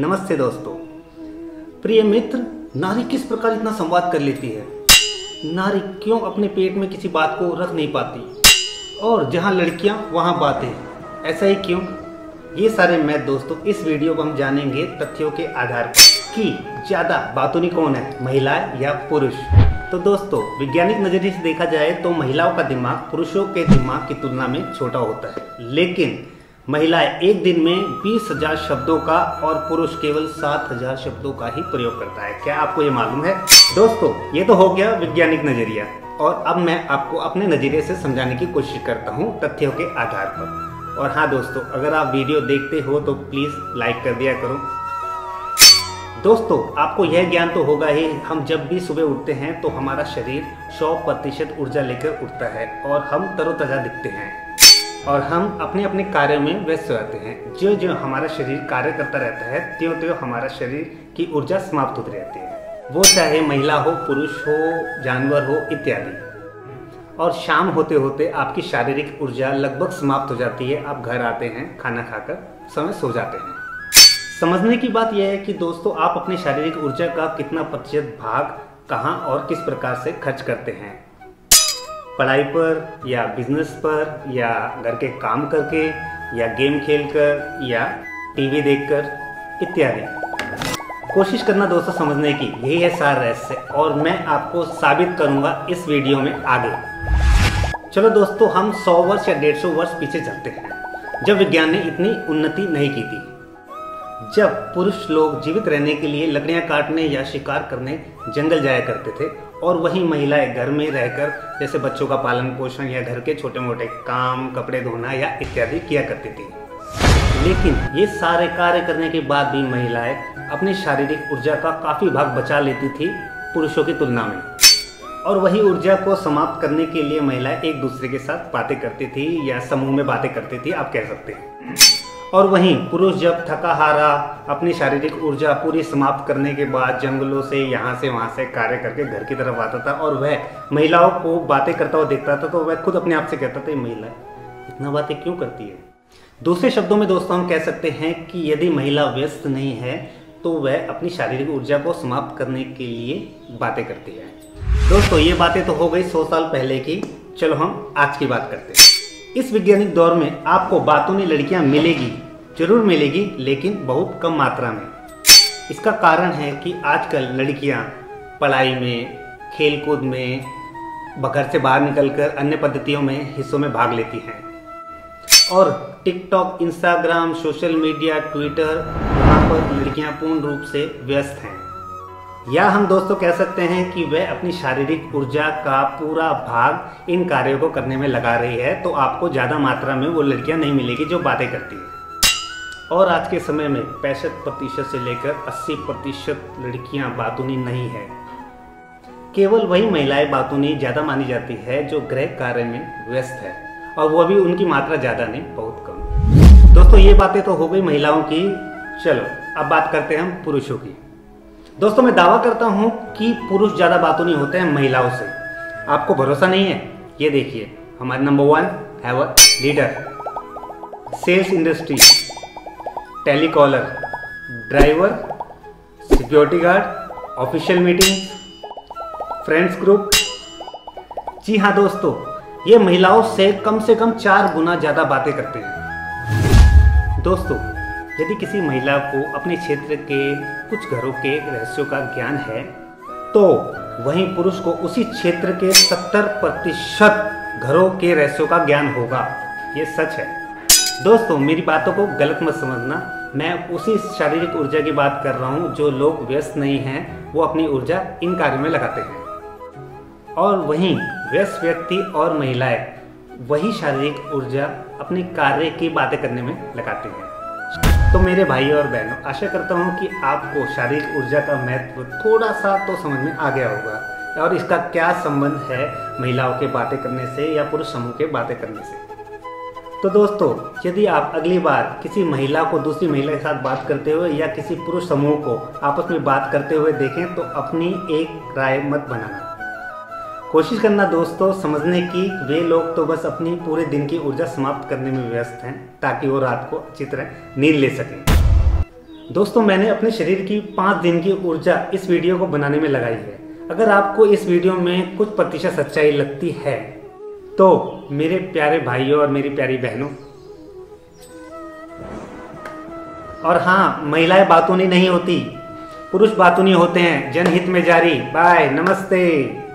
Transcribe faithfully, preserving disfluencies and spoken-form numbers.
नमस्ते दोस्तों। प्रिय मित्र, नारी किस प्रकार इतना संवाद कर लेती है? नारी क्यों अपने पेट में किसी बात को रख नहीं पाती? और जहां लड़कियां वहां बातें, ऐसा ही क्यों? ये सारे मैथ दोस्तों इस वीडियो को हम जानेंगे तथ्यों के आधार पर कि ज़्यादा बातूनी कौन है, महिलाएं या पुरुष। तो दोस्तों, वैज्ञानिक नज़रिए से देखा जाए तो महिलाओं का दिमाग पुरुषों के दिमाग की तुलना में छोटा होता है, लेकिन महिलाएं एक दिन में बीस हज़ार शब्दों का और पुरुष केवल सात हज़ार शब्दों का ही प्रयोग करता है। क्या आपको ये मालूम है? दोस्तों, ये तो हो गया वैज्ञानिक नज़रिया, और अब मैं आपको अपने नज़रिए से समझाने की कोशिश करता हूँ तथ्यों के आधार पर। और हाँ दोस्तों, अगर आप वीडियो देखते हो तो प्लीज़ लाइक कर दिया करो। दोस्तों, आपको यह ज्ञान तो होगा ही, हम जब भी सुबह उठते हैं तो हमारा शरीर सौ प्रतिशत ऊर्जा लेकर उठता है और हम तरोताज़ा दिखते हैं और हम अपने अपने कार्यों में व्यस्त रहते हैं। जो जो हमारा शरीर कार्य करता रहता है, त्यों त्यों हमारा शरीर की ऊर्जा समाप्त होती रहती है, वो चाहे महिला हो, पुरुष हो, जानवर हो इत्यादि। और शाम होते होते आपकी शारीरिक ऊर्जा लगभग समाप्त हो जाती है। आप घर आते हैं, खाना खाकर समय सो जाते हैं। समझने की बात यह है कि दोस्तों, आप अपने शारीरिक ऊर्जा का कितना प्रतिशत भाग कहाँ और किस प्रकार से खर्च करते हैं, पढ़ाई पर या बिजनेस पर या घर के काम करके या गेम खेलकर या टीवी देखकर इत्यादि। कोशिश करना दोस्तों समझने की, यही है सारा रहस्य, और मैं आपको साबित करूंगा इस वीडियो में आगे। चलो दोस्तों, हम सौ वर्ष या डेढ़ सौ वर्ष पीछे चलते हैं, जब विज्ञान ने इतनी उन्नति नहीं की थी। जब पुरुष लोग जीवित रहने के लिए लकड़ियाँ काटने या शिकार करने जंगल जाया करते थे, और वही महिलाएं घर में रहकर जैसे बच्चों का पालन पोषण या घर के छोटे मोटे काम, कपड़े धोना या इत्यादि किया करती थी। लेकिन ये सारे कार्य करने के बाद भी महिलाएं अपनी शारीरिक ऊर्जा का काफ़ी भाग बचा लेती थी पुरुषों की तुलना में, और वही ऊर्जा को समाप्त करने के लिए महिलाएं एक दूसरे के साथ बातें करती थी या समूह में बातें करती थी, आप कह सकते हैं। और वहीं पुरुष जब थका हारा अपनी शारीरिक ऊर्जा पूरी समाप्त करने के बाद जंगलों से, यहाँ से वहाँ से कार्य करके घर की तरफ आता था, और वह महिलाओं को बातें करता हुआ देखता था, तो वह खुद अपने आप से कहता था, महिला इतना बातें क्यों करती है? दूसरे शब्दों में दोस्तों, हम कह सकते हैं कि यदि महिला व्यस्त नहीं है तो वह अपनी शारीरिक ऊर्जा को समाप्त करने के लिए बातें करती है। दोस्तों, ये बातें तो हो गई सौ साल पहले की। चलो हम आज की बात करते हैं। इस वैज्ञानिक दौर में आपको बातूनी लड़कियां मिलेगी, जरूर मिलेगी, लेकिन बहुत कम मात्रा में। इसका कारण है कि आजकल लड़कियां पढ़ाई में, खेलकूद में, घर से बाहर निकलकर अन्य पद्धतियों में हिस्सों में भाग लेती हैं, और TikTok, Instagram, social media, Twitter, वहाँ पर लड़कियां पूर्ण रूप से व्यस्त हैं। या हम दोस्तों कह सकते हैं कि वह अपनी शारीरिक ऊर्जा का पूरा भाग इन कार्यों को करने में लगा रही है, तो आपको ज़्यादा मात्रा में वो लड़कियां नहीं मिलेगी जो बातें करती हैं। और आज के समय में पैंसठ प्रतिशत से लेकर अस्सी प्रतिशत लड़कियां बातूनी नहीं है। केवल वही महिलाएं बातूनी ज़्यादा मानी जाती है जो गृह कार्य में व्यस्त है, और वह भी उनकी मात्रा ज़्यादा नहीं, बहुत कम। दोस्तों, ये बातें तो हो गई महिलाओं की। चलो अब बात करते हैं हम पुरुषों की। दोस्तों, मैं दावा करता हूँ कि पुरुष ज़्यादा बातूनी होते हैं महिलाओं से। आपको भरोसा नहीं है? ये देखिए, हमारे नंबर वन है वो leader, sales industry, telecaller, driver, security guard, official meeting, friends group. जी हाँ दोस्तों, ये महिलाओं से कम से कम चार गुना ज़्यादा बातें करते हैं। दोस्तों, यदि किसी महिला को अपने क्षेत्र के कुछ घरों के रहस्यों का ज्ञान है, तो वहीं पुरुष को उसी क्षेत्र के सत्तर प्रतिशत घरों के रहस्यों का ज्ञान होगा। ये सच है दोस्तों, मेरी बातों को गलत मत समझना। मैं उसी शारीरिक ऊर्जा की बात कर रहा हूँ जो लोग व्यस्त नहीं हैं, वो अपनी ऊर्जा इन कार्यों में लगाते हैं। और वहीं व्यस्त व्यक्ति और महिलाएँ वही शारीरिक ऊर्जा अपने कार्य की बातें करने में लगाते हैं। तो मेरे भाई और बहनों, आशा करता हूँ कि आपको शारीरिक ऊर्जा का महत्व थोड़ा सा तो समझ में आ गया होगा, और इसका क्या संबंध है महिलाओं के बातें करने से या पुरुष समूह के बातें करने से। तो दोस्तों, यदि आप अगली बार किसी महिला को दूसरी महिला के साथ बात करते हुए या किसी पुरुष समूह को आपस में बात करते हुए देखें, तो अपनी एक राय मत बनाना। कोशिश करना दोस्तों समझने की, वे लोग तो बस अपनी पूरे दिन की ऊर्जा समाप्त करने में व्यस्त हैं, ताकि वो रात को अच्छी तरह नींद ले सकें। दोस्तों मैंने अपने शरीर की पाँच दिन की ऊर्जा इस वीडियो को बनाने में लगाई है। अगर आपको इस वीडियो में कुछ प्रतिशत सच्चाई लगती है तो मेरे प्यारे भाइयों और मेरी प्यारी बहनों, और हाँ, महिलाएं बातूनी नहीं होती, पुरुष बातूनी होते हैं। जनहित में जारी। बाय, नमस्ते।